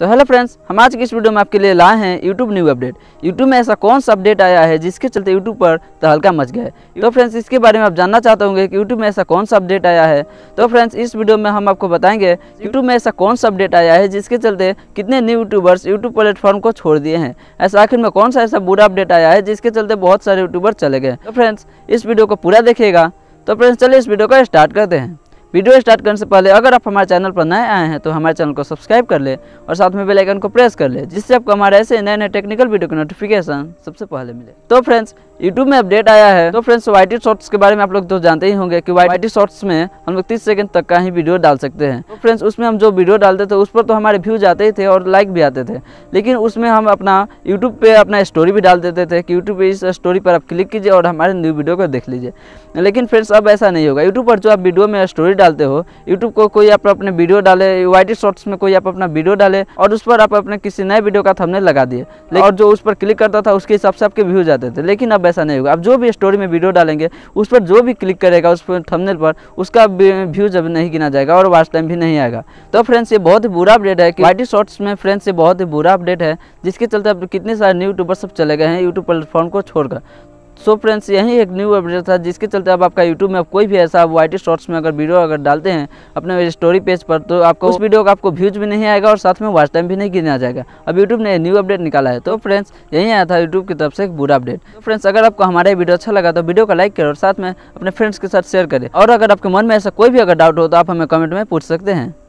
तो hello friends, हम आज की इस वीडियो में आपके लिए लाए हैं YouTube न्यू अपडेट। YouTube में ऐसा कौन सा अपडेट आया है जिसके चलते YouTube पर तहलका मच गया है। तो फ्रेंड्स, इसके बारे में आप जानना चाहते होंगे कि YouTube में ऐसा कौन सा अपडेट आया है। तो फ्रेंड्स, इस वीडियो में हम आपको बताएंगे YouTube में ऐसा कौन सा अपडेट आया है जिसके चलते कितने न्यू यूट्यूबर्स YouTube प्लेटफॉर्म को छोड़ दिए हैं। ऐसा आखिर में कौन सा ऐसा बुरा अपडेट आया है जिसके चलते बहुत सारे यूट्यूबर चले गए। तो फ्रेंड्स, इस वीडियो को पूरा देखिएगा। तो फ्रेंड्स, चलिए इस वीडियो को स्टार्ट करते हैं। वीडियो स्टार्ट करने से पहले अगर आप हमारे चैनल पर नए आए हैं तो हमारे चैनल को सब्सक्राइब कर ले और साथ में बेल आइकन को प्रेस कर ले, जिससे आपको हमारे ऐसे नए नए टेक्निकल वीडियो की नोटिफिकेशन सबसे पहले मिले। तो फ्रेंड्स, YouTube में अपडेट आया है। तो फ्रेंड्स, YT Shorts के बारे में आप लोग तो जानते ही होंगे कि YT Shorts में हम लोग 30 सेकंड तक का ही वीडियो डाल सकते हैं। तो फ्रेंड्स, उसमें हम जो वीडियो डालते थे उस पर तो हमारे व्यूज आते ही थे और लाइक भी आते थे, लेकिन उसमें हम अपना YouTube पे अपना स्टोरी भी डाल देते थे कि YouTube पे इस स्टोरी पर आप क्लिक कीजिए और हमारे न्यू वीडियो को देख लीजिए। लेकिन फ्रेंड्स, अब ऐसा नहीं होगा। यूट्यूब पर जो आप वीडियो में स्टोरी डालते हो, यूट्यूब को कोई आप अपने वीडियो डाले, YT Shorts में कोई आप अपना वीडियो डाले और उस पर आप अपने किसी नए वीडियो का थंबनेल लगा दिए और जो उस पर क्लिक करता था उसके हिसाब से आपके व्यूज आते थे। लेकिन ऐसा नहीं होगा। अब जो भी स्टोरी में वीडियो डालेंगे उस पर जो भी क्लिक करेगा उस पर थंबनेल पर उसका व्यूज अब नहीं गिना जाएगा और वॉच टाइम भी नहीं आएगा। तो फ्रेंड्स, ये बहुत ही बुरा अपडेट है कि YT Shorts में फ्रेंड्स ये बहुत ही बुरा अपडेट है जिसके चलते अब कितने सारे न्यू यूट्यूबर सब चले गए हैं यूट्यूब प्लेटफॉर्म को छोड़कर। सो फ्रेंड्स, यही एक न्यू अपडेट था जिसके चलते अब आपका यूट्यूब में अब कोई भी ऐसा YT Shorts में अगर वीडियो अगर डालते हैं अपने स्टोरी पेज पर तो आपको उस वीडियो का आपको व्यूज भी नहीं आएगा और साथ में वॉच टाइम भी नहीं गिना जाएगा। अब यूट्यूब ने न्यू अपडेट निकाला है। तो फ्रेंड्स, यही आया था यूट्यूब की तरफ से एक बुरा अपडेट। तो फ्रेंड्स, अगर आपको हमारा वीडियो अच्छा लगा तो वीडियो को लाइक करें और साथ में अपने फ्रेंड्स के साथ शेयर करें। और अगर आपके मन में ऐसा कोई भी अगर डाउट हो तो आप हमें कमेंट में पूछ सकते हैं।